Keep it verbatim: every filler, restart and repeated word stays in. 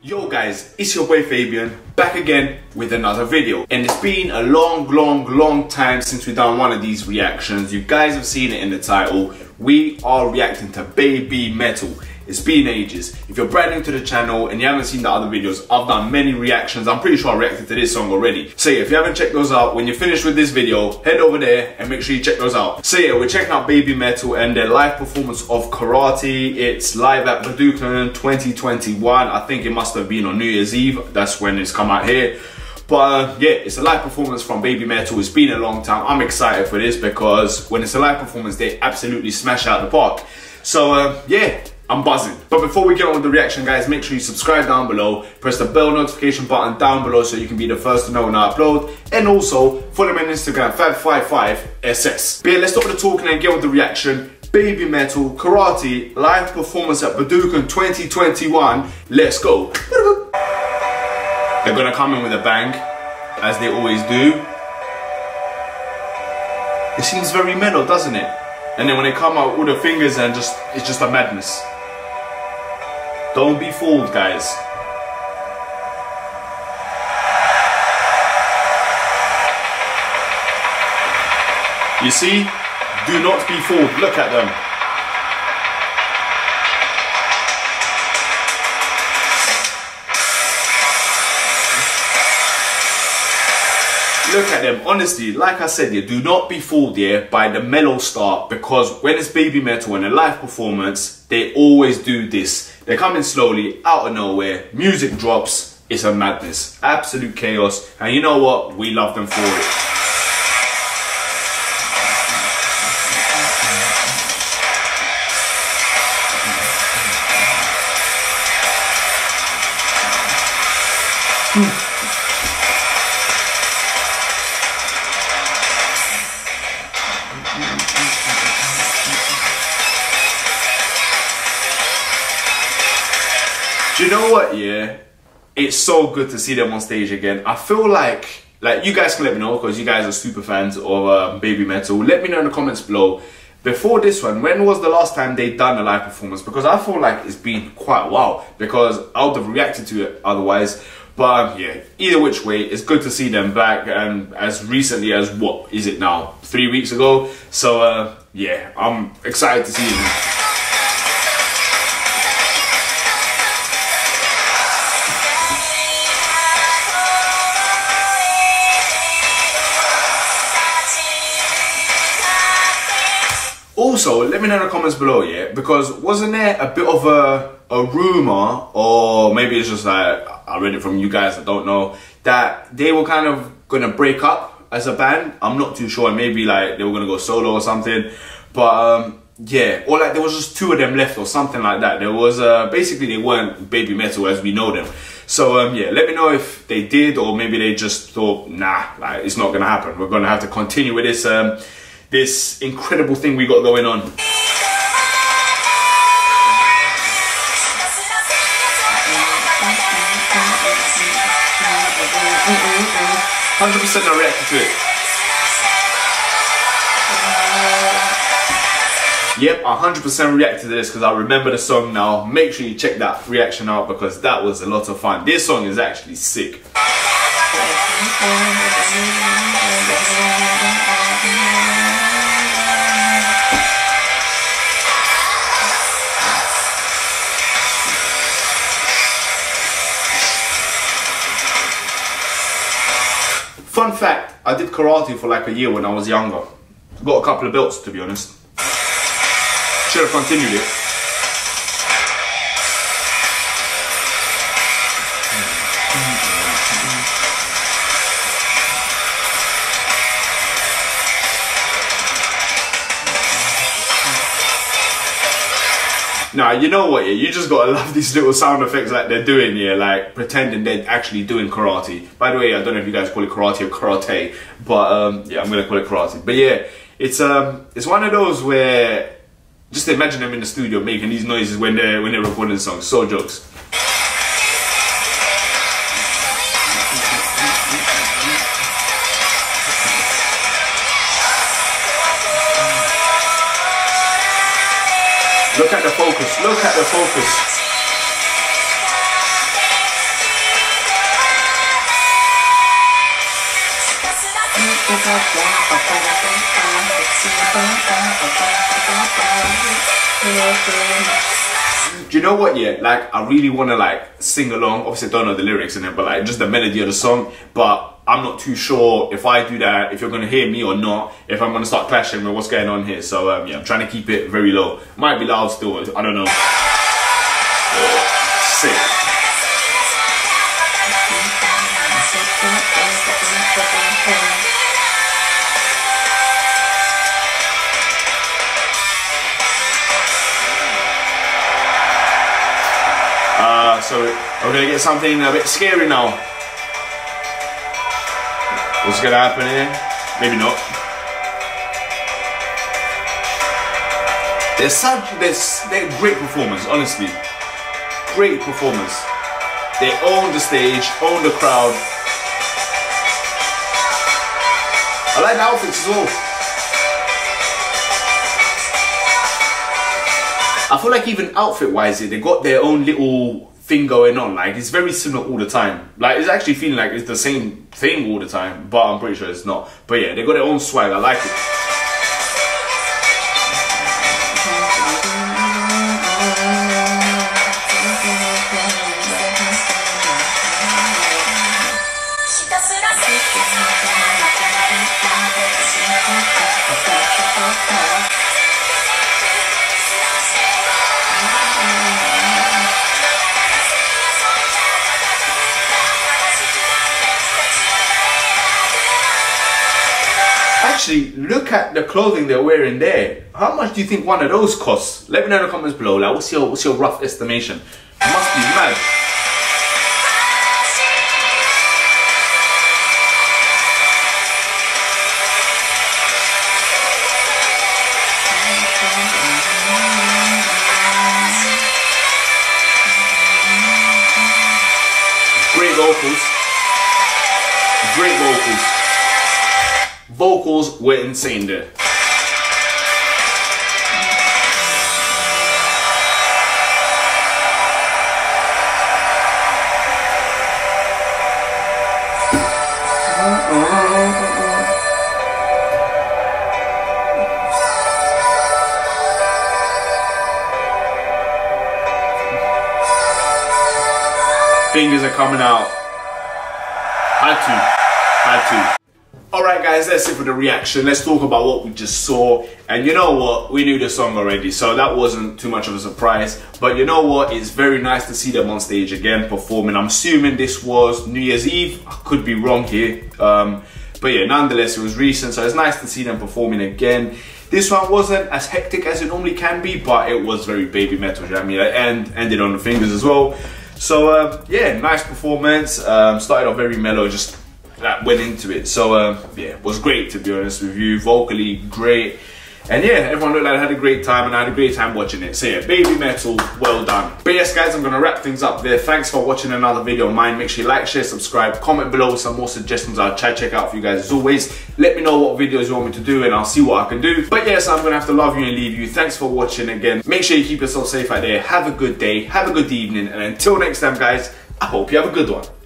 Yo guys, it's your boy Fabian, back again with another video. And it's been a long, long, long time since we've done one of these reactions. You guys have seen it in the title. We are reacting to BABYMETAL. It's been ages. If you're brand new to the channel and you haven't seen the other videos, I've done many reactions. I'm pretty sure I reacted to this song already. So yeah, if you haven't checked those out, when you're finished with this video, head over there and make sure you check those out. So yeah, we're checking out BABYMETAL and their live performance of Karate. It's live at Budokan twenty twenty-one. I think it must have been on New Year's Eve. That's when it's come out here. But uh, yeah, it's a live performance from BABYMETAL. It's been a long time. I'm excited for this because when it's a live performance, they absolutely smash out the park. So uh, yeah. I'm buzzing. But before we get on with the reaction, guys, make sure you subscribe down below, press the bell notification button down below so you can be the first to know when I upload, and also follow me on Instagram, five five five S S. But yeah, let's stop with the talking and get with the reaction. BABYMETAL, Karate, live performance at Budokan twenty twenty-one. Let's go. They're gonna come in with a bang, as they always do. It seems very mellow, doesn't it? And then when they come out with the fingers and just, it's just a madness. Don't be fooled, guys. You see? Do not be fooled. Look at them. Look at them. Honestly, like I said, you do not be fooled here by the mellow start, because when it's BABYMETAL and a live performance, they always do this. They're coming slowly, out of nowhere, music drops, it's a madness. Absolute chaos, and you know what? We love them for it. Hmm. You know what, yeah, it's so good to see them on stage again. I feel like, like you guys can let me know, because you guys are super fans of uh, BABYMETAL. Let me know in the comments below, before this one, when was the last time they done a live performance? Because I feel like it's been quite a while, because I would have reacted to it otherwise. But yeah, either which way, it's good to see them back, and as recently as, what is it now, three weeks ago? So uh, yeah, I'm excited to see them. Also, let me know in the comments below, yeah, because wasn't there a bit of a, a rumor, or maybe it's just like, I read it from you guys, I don't know, that they were kind of going to break up as a band? I'm not too sure, maybe like they were going to go solo or something, but um, yeah, or like there was just two of them left or something like that. There was, uh, basically they weren't BABYMETAL as we know them. So um, yeah, let me know if they did, or maybe they just thought, nah, like it's not going to happen, we're going to have to continue with this, um, this incredible thing we got going on. one hundred percent I reacted to it. Yep, one hundred percent reacted to this because I remember the song now. Make sure you check that reaction out because that was a lot of fun. This song is actually sick. Fun fact, I did karate for like a year when I was younger. Got a couple of belts, to be honest. Should have continued it. Now, you know what, yeah, you just gotta love these little sound effects like they're doing here, like pretending they're actually doing karate. By the way, I don't know if you guys call it karate or karate, but um, yeah, I'm gonna call it karate. But yeah, it's um, it's one of those where, just imagine them in the studio making these noises when they're, when they're recording songs, so jokes. Look at the focus, look at the focus. Do you know what, yeah, like I really want to like sing along, obviously I don't know the lyrics in it, but like just the melody of the song, but I'm not too sure if I do that, if you're going to hear me or not, if I'm going to start clashing with what's going on here. So um, yeah, I'm trying to keep it very low. Might be loud still, I don't know. Sick. Uh, so we're going to get something a bit scary now. What's gonna happen here? Maybe not. They're such, they're, they're great performers, honestly. Great performers. They own the stage, own the crowd. I like the outfits as well. I feel like even outfit-wise, they got their own little thing going on, like it's very similar all the time. Like it's actually feeling like it's the same thing all the time, but I'm pretty sure it's not. But yeah, they got their own swag, I like it. Actually, look at the clothing they're wearing there. How much do you think one of those costs? Let me know in the comments below. Like, what's your what's your rough estimation? It must be mad. Great vocals. Great vocals. Vocals were insane there. Fingers are coming out. Had to, had to. Alright guys, that's it for the reaction. Let's talk about what we just saw. And you know what? We knew the song already, so that wasn't too much of a surprise. But you know what? It's very nice to see them on stage again performing. I'm assuming this was New Year's Eve. I could be wrong here. Um, but yeah, nonetheless, it was recent, so it's nice to see them performing again. This one wasn't as hectic as it normally can be, but it was very BABYMETAL, you know what I mean? And ended on the fingers as well. So uh, yeah, nice performance. Um, started off very mellow, just that went into it, so uh, yeah, it was great to be honest with you, vocally great, and yeah, everyone looked like I had a great time, and I had a great time watching it, so yeah, BABYMETAL, well done. But yes guys, I'm going to wrap things up there. Thanks for watching another video of mine. Make sure you like, share, subscribe, comment below with some more suggestions I'll try to check out for you guys. As always, let me know what videos you want me to do, and I'll see what I can do. But yes, I'm going to have to love you and leave you. Thanks for watching again. Make sure you keep yourself safe out there, have a good day, have a good evening, and until next time guys, I hope you have a good one.